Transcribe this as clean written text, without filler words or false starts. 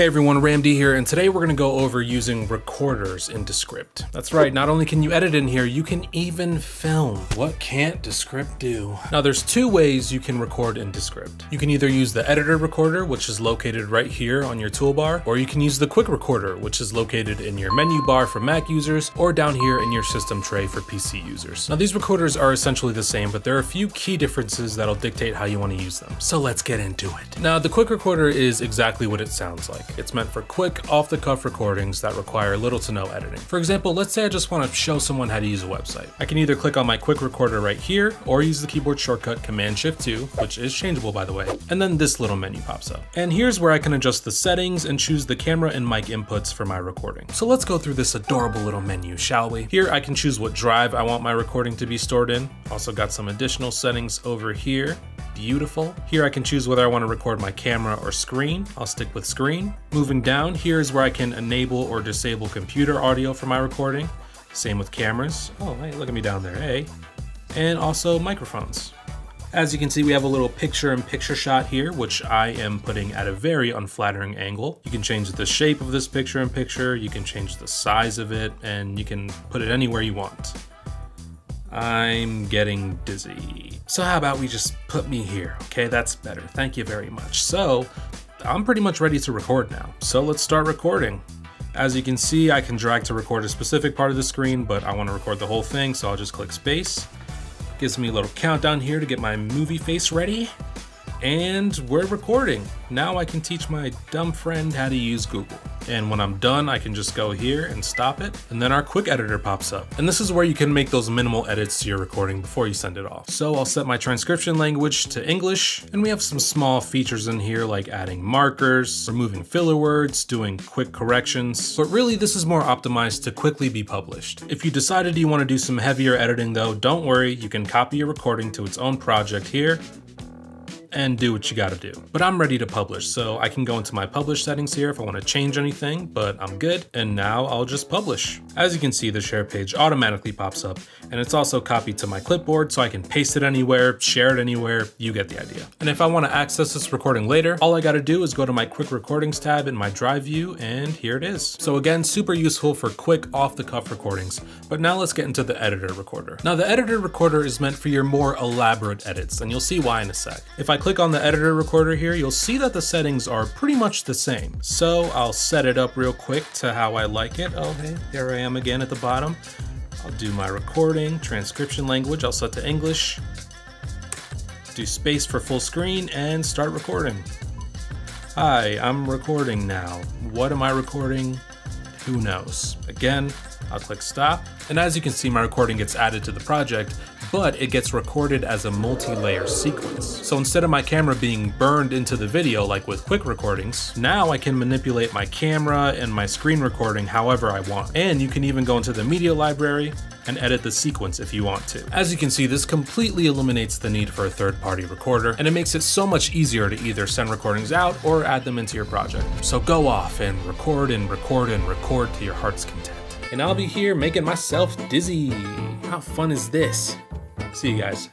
Hey everyone, RamD here, and today we're going to go over using recorders in Descript. That's right, not only can you edit in here, you can even film. What can't Descript do? Now there's two ways you can record in Descript. You can either use the editor recorder, which is located right here on your toolbar, or you can use the quick recorder, which is located in your menu bar for Mac users, or down here in your system tray for PC users. Now these recorders are essentially the same, but there are a few key differences that'll dictate how you want to use them. So let's get into it. Now the quick recorder is exactly what it sounds like. It's meant for quick, off-the-cuff recordings that require little to no editing. For example, let's say I just want to show someone how to use a website. I can either click on my quick recorder right here, or use the keyboard shortcut Command-Shift-2, which is changeable by the way, and then this little menu pops up. And here's where I can adjust the settings and choose the camera and mic inputs for my recording. So let's go through this adorable little menu, shall we? Here I can choose what drive I want my recording to be stored in. Also got some additional settings over here. Beautiful. Here I can choose whether I want to record my camera or screen. I'll stick with screen. Moving down, here's where I can enable or disable computer audio for my recording. Same with cameras. Oh, hey, look at me down there, hey. And also microphones. As you can see, we have a little picture-in-picture shot here, which I am putting at a very unflattering angle. You can change the shape of this picture-in-picture, you can change the size of it, and you can put it anywhere you want. I'm getting dizzy. So how about we just put me here? Okay, that's better. Thank you very much. So I'm pretty much ready to record now. So let's start recording. As you can see, I can drag to record a specific part of the screen, but I want to record the whole thing, so I'll just click space. Gives me a little countdown here to get my movie face ready. And we're recording. Now I can teach my dumb friend how to use Google. And when I'm done, I can just go here and stop it. And then our quick editor pops up. And this is where you can make those minimal edits to your recording before you send it off. So I'll set my transcription language to English. And we have some small features in here like adding markers, removing filler words, doing quick corrections. But really this is more optimized to quickly be published. If you decided you want to do some heavier editing though, don't worry, you can copy your recording to its own project here and do what you gotta do. But I'm ready to publish, so I can go into my publish settings here if I wanna change anything, but I'm good. And now I'll just publish. As you can see, the share page automatically pops up, and it's also copied to my clipboard, so I can paste it anywhere, share it anywhere, you get the idea. And if I wanna access this recording later, all I gotta do is go to my quick recordings tab in my drive view, and here it is. So again, super useful for quick off-the-cuff recordings. But now let's get into the editor recorder. Now the editor recorder is meant for your more elaborate edits, and you'll see why in a sec. If I click on the editor recorder here, you'll see that the settings are pretty much the same. So I'll set it up real quick to how I like it. Oh, hey, there I am again at the bottom. I'll do my recording, transcription language, I'll set to English, do space for full screen, and start recording. Hi, I'm recording now. What am I recording? Who knows? Again, I'll click stop. And as you can see, my recording gets added to the project, but it gets recorded as a multi-layer sequence. So instead of my camera being burned into the video like with quick recordings, now I can manipulate my camera and my screen recording however I want. And you can even go into the media library and edit the sequence if you want to. As you can see, this completely eliminates the need for a third-party recorder, and it makes it so much easier to either send recordings out or add them into your project. So go off and record and record and record to your heart's content. And I'll be here making myself dizzy. How fun is this? See you guys.